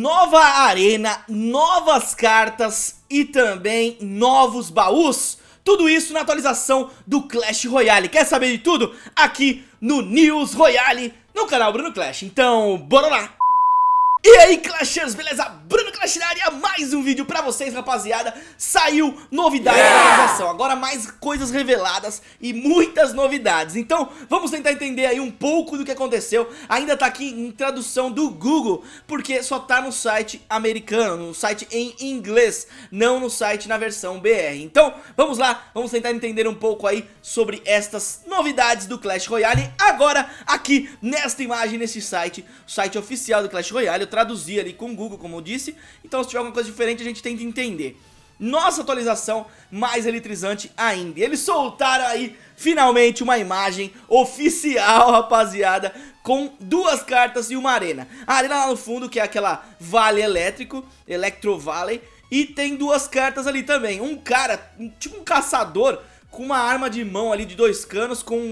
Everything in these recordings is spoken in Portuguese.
nova arena, novas cartas e também novos baús. Tudo isso na atualização do Clash Royale. Quer saber de tudo? Aqui no News Royale, no canal Bruno Clash. Então, bora lá! E aí, Clashers, beleza? Bruno Clash na área, mais um vídeo pra vocês, rapaziada. Saiu novidade da atualização, agora mais coisas reveladas e muitas novidades. Então, vamos tentar entender aí um pouco do que aconteceu. Ainda tá aqui em tradução do Google, porque só tá no site americano, no site em inglês, não no site na versão BR. Então, vamos lá, vamos tentar entender um pouco aí sobre estas novidades do Clash Royale. Agora, aqui, nesta imagem, nesse site, o site oficial do Clash Royale, traduzir ali com o Google, como eu disse. Então, se tiver alguma coisa diferente, a gente tenta entender. Nossa atualização mais eletrizante ainda. Eles soltaram aí, finalmente, uma imagem oficial, rapaziada, com duas cartas e uma arena. A arena lá no fundo, que é aquela Vale Elétrico, Electro Valley, e tem duas cartas ali também. Um cara, tipo um caçador, com uma arma de mão ali de dois canos, com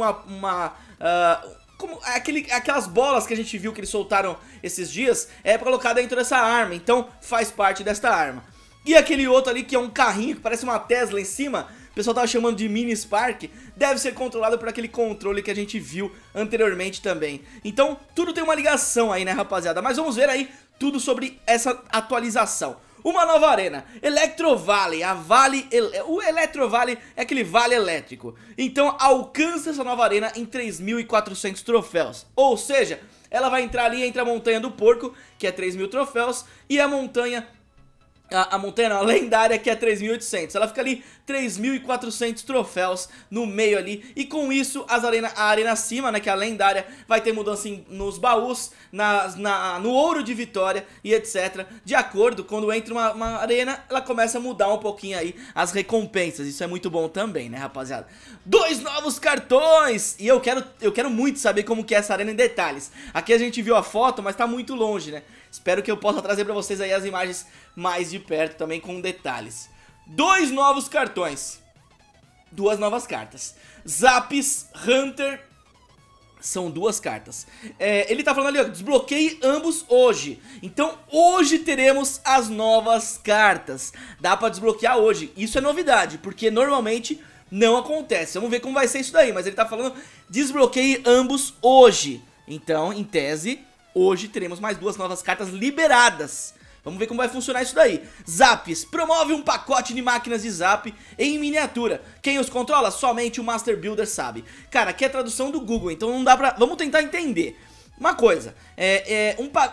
aquelas bolas que a gente viu que eles soltaram esses dias, é pra colocar dentro dessa arma, então faz parte desta arma. E aquele outro ali que é um carrinho que parece uma Tesla em cima, o pessoal tava chamando de Mini Spark, deve ser controlado por aquele controle que a gente viu anteriormente também. Então tudo tem uma ligação aí, né, rapaziada? Mas vamos ver aí tudo sobre essa atualização. Uma nova arena, Electro Valley, o Electro Valley é aquele vale elétrico. Então alcança essa nova arena em 3.400 troféus, ou seja, ela vai entrar ali entre a montanha do porco, que é 3.000 troféus, e a montanha... A montanha não, a lendária, que é 3.800. Ela fica ali 3.400 troféus no meio ali. E com isso a arena acima, né, que é a lendária, vai ter mudança nos baús, no ouro de vitória e etc. De acordo, quando entra uma arena, ela começa a mudar um pouquinho aí as recompensas. Isso é muito bom também, né, rapaziada? Dois novos cartões! E eu quero muito saber como que é essa arena em detalhes. Aqui a gente viu a foto, mas tá muito longe, né? Espero que eu possa trazer pra vocês aí as imagens mais de perto também, com detalhes. Dois novos cartões, duas novas cartas. Zappies, Hunter, são duas cartas. Ele tá falando ali, ó, desbloqueie ambos hoje. Então hoje teremos as novas cartas. Dá pra desbloquear hoje, isso é novidade, porque normalmente não acontece. Vamos ver como vai ser isso daí, mas ele tá falando desbloqueie ambos hoje. Então, em tese, hoje teremos mais duas novas cartas liberadas. Vamos ver como vai funcionar isso daí. Zappies, promove um pacote de máquinas de zap em miniatura. Quem os controla? Somente o Master Builder sabe. Cara, aqui é a tradução do Google, então não dá pra... Vamos tentar entender. Uma coisa,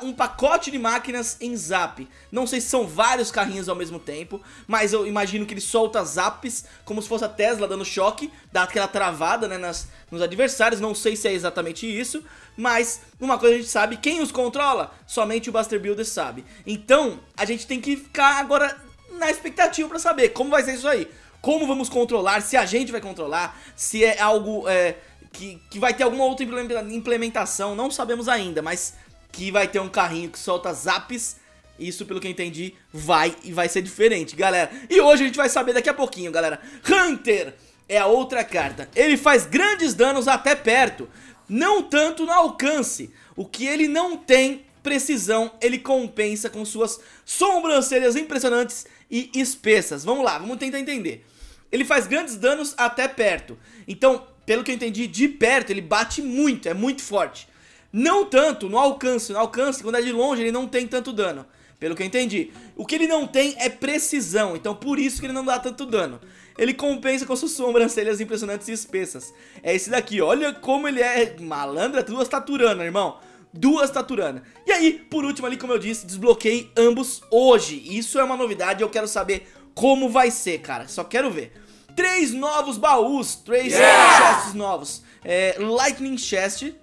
um pacote de máquinas em zap. Não sei se são vários carrinhos ao mesmo tempo, mas eu imagino que ele solta zappies como se fosse a Tesla dando choque, dá aquela travada, né, nos adversários. Não sei se é exatamente isso, mas uma coisa a gente sabe, quem os controla? Somente o Master Builder sabe. Então a gente tem que ficar agora na expectativa pra saber como vai ser isso aí. Como vamos controlar, se a gente vai controlar, se é algo... Que vai ter alguma outra implementação, não sabemos ainda, mas que vai ter um carrinho que solta zappies. Isso, pelo que eu entendi, vai ser diferente, galera. E hoje a gente vai saber daqui a pouquinho, galera. Hunter é a outra carta. Ele faz grandes danos até perto, não tanto no alcance. O que ele não tem precisão, ele compensa com suas sobrancelhas impressionantes e espessas. Vamos lá, vamos tentar entender. Ele faz grandes danos até perto, então... Pelo que eu entendi, de perto ele bate muito, é muito forte. Não tanto no alcance, quando é de longe ele não tem tanto dano. Pelo que eu entendi, o que ele não tem é precisão, então por isso que ele não dá tanto dano. Ele compensa com suas sobrancelhas impressionantes e espessas. É esse daqui, olha como ele é malandro, é duas taturanas, irmão. Duas taturanas. E aí, por último ali, como eu disse, desbloqueei ambos hoje. Isso é uma novidade, eu quero saber como vai ser, cara, só quero ver. Três novos baús, chests novos. Lightning Chest,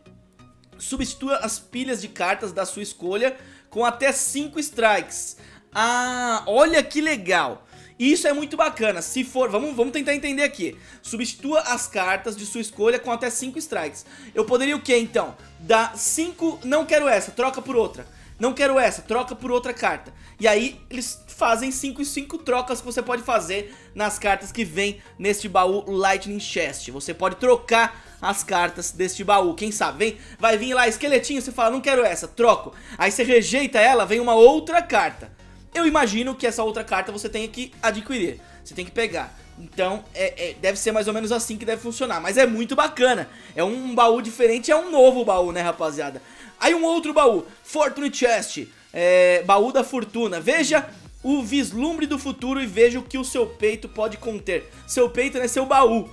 substitua as pilhas de cartas da sua escolha com até 5 strikes. Ah, olha que legal. Isso é muito bacana. Se for, vamos tentar entender aqui. Substitua as cartas de sua escolha com até 5 strikes. Eu poderia o quê então? Dar 5, não quero essa, troca por outra. Não quero essa, troca por outra carta. E aí eles fazem 5 trocas que você pode fazer nas cartas que vem neste baú Lightning Chest. Você pode trocar as cartas deste baú, quem sabe, vem, vai vir lá esqueletinho, você fala, não quero essa, troco. Aí você rejeita ela, vem uma outra carta. Eu imagino que essa outra carta você tenha que adquirir, você tem que pegar. Então, deve ser mais ou menos assim que deve funcionar, mas é muito bacana. É um baú diferente, é um novo baú, né, rapaziada? Aí um outro baú, Fortune Chest, baú da fortuna, veja o vislumbre do futuro e veja o que o seu peito pode conter. Seu peito, né, seu baú.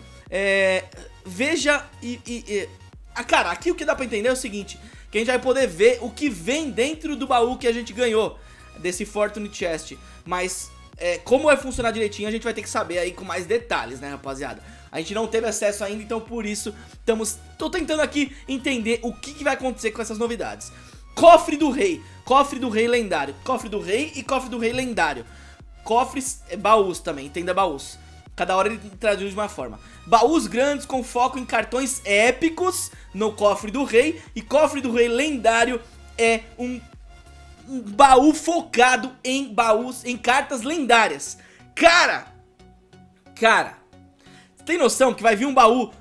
Veja cara, aqui o que dá pra entender é o seguinte: que a gente vai poder ver o que vem dentro do baú que a gente ganhou, desse Fortune Chest. Mas como vai funcionar direitinho, a gente vai ter que saber aí com mais detalhes, né, rapaziada? A gente não teve acesso ainda, então por isso tô tentando aqui entender o que vai acontecer com essas novidades. Cofre do Rei, Cofre do Rei lendário, Cofre do Rei e Cofre do Rei lendário. Cofres, baús também, entenda, baús. Cada hora ele traduz de uma forma. Baús grandes com foco em cartões épicos no Cofre do Rei. E Cofre do Rei lendário é um baú focado em baús, em cartas lendárias. Cara, você tem noção que vai vir um baú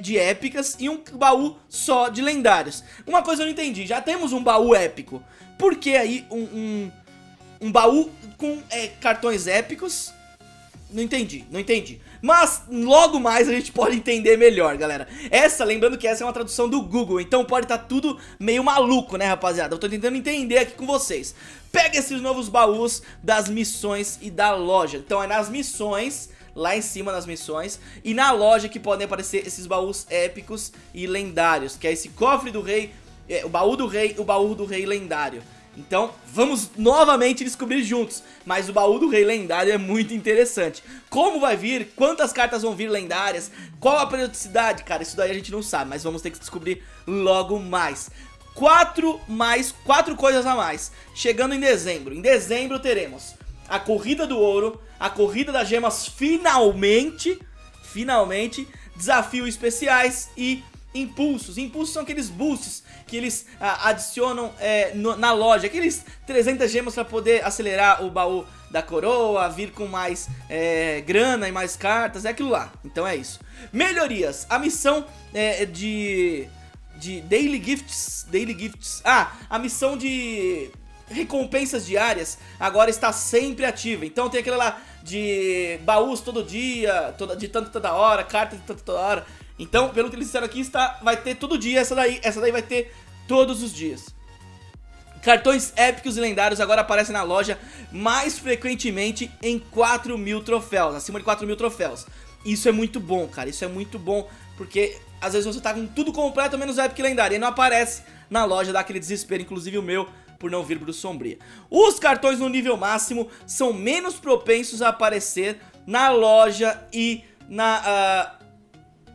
de épicas e um baú só de lendários? Uma coisa eu não entendi, já temos um baú épico. Por que aí um baú com cartões épicos? Não entendi. Mas logo mais a gente pode entender melhor, galera. Lembrando que essa é uma tradução do Google, então pode estar tudo meio maluco, né, rapaziada? Eu tô tentando entender aqui com vocês. Pega esses novos baús das missões e da loja. Então é nas missões, lá em cima nas missões, e na loja que podem aparecer esses baús épicos e lendários, que é esse Cofre do Rei, o baú do rei, o baú do rei lendário. Então vamos novamente descobrir juntos, mas o baú do rei lendário é muito interessante. Como vai vir, quantas cartas vão vir lendárias, qual a periodicidade, cara, isso daí a gente não sabe, mas vamos ter que descobrir logo mais. 4 coisas a mais, chegando em dezembro. Em dezembro teremos a corrida do ouro, a corrida das gemas finalmente, desafios especiais e... Impulsos são aqueles boosts que eles adicionam na loja. Aqueles 300 gemas para poder acelerar o baú da coroa, vir com mais grana e mais cartas, é aquilo lá. Então é isso. Melhorias, a missão de Daily Gifts. A missão de recompensas diárias agora está sempre ativa. Então tem aquela lá de baús todo dia, de tanta hora, carta de tanta hora. Então, pelo que eles disseram aqui, vai ter todo dia essa daí vai ter todos os dias. Cartões épicos e lendários agora aparecem na loja mais frequentemente em 4.000 troféus, acima de 4.000 troféus. Isso é muito bom, cara, isso é muito bom, porque às vezes você tá com tudo completo, menos épico e lendário, e não aparece na loja, dá aquele desespero, inclusive o meu, por não vir Bruno Sombria. Os cartões no nível máximo são menos propensos a aparecer na loja e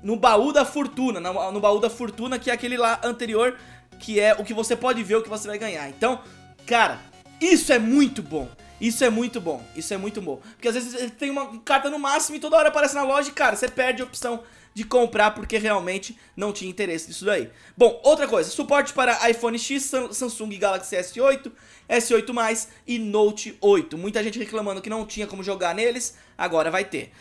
no baú da fortuna, no baú da fortuna, que é aquele lá anterior, que é o que você pode ver, o que você vai ganhar. Então, cara, isso é muito bom, isso é muito bom. Porque às vezes tem uma carta no máximo e toda hora aparece na loja e, cara, você perde a opção de comprar porque realmente não tinha interesse nisso daí. Bom, outra coisa, suporte para iPhone X, Samsung Galaxy S8, S8+, e Note 8. Muita gente reclamando que não tinha como jogar neles, agora vai ter.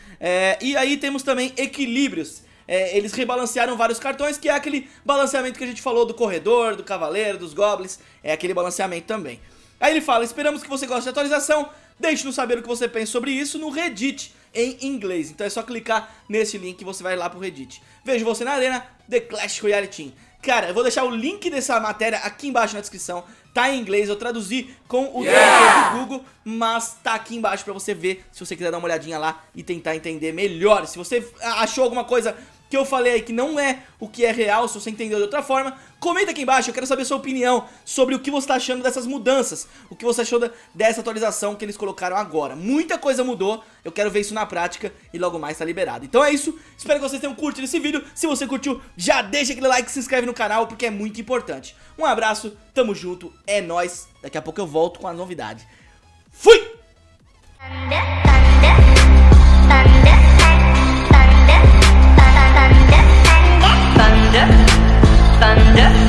E aí temos também equilíbrios. Eles rebalancearam vários cartões, que é aquele balanceamento que a gente falou do corredor, do cavaleiro, dos goblins, é aquele balanceamento também. Aí ele fala, esperamos que você goste de atualização, deixe-nos saber o que você pensa sobre isso no Reddit, em inglês. Então é só clicar nesse link e você vai lá pro Reddit. Vejo você na arena, The Clash Royale Team. Cara, eu vou deixar o link dessa matéria aqui embaixo na descrição, tá em inglês, eu traduzi com o tradutor do Google, mas tá aqui embaixo pra você ver, se você quiser dar uma olhadinha lá e tentar entender melhor. Se você achou alguma coisa que eu falei aí que não é o que é real, se você entendeu de outra forma, comenta aqui embaixo, eu quero saber a sua opinião sobre o que você tá achando dessas mudanças, o que você achou dessa atualização que eles colocaram agora. Muita coisa mudou, eu quero ver isso na prática e logo mais tá liberado. Então é isso, espero que vocês tenham curtido esse vídeo, se você curtiu, já deixa aquele like, se inscreve no canal porque é muito importante. Um abraço, tamo junto, é nóis, daqui a pouco eu volto com a novidade. Fui! Thunder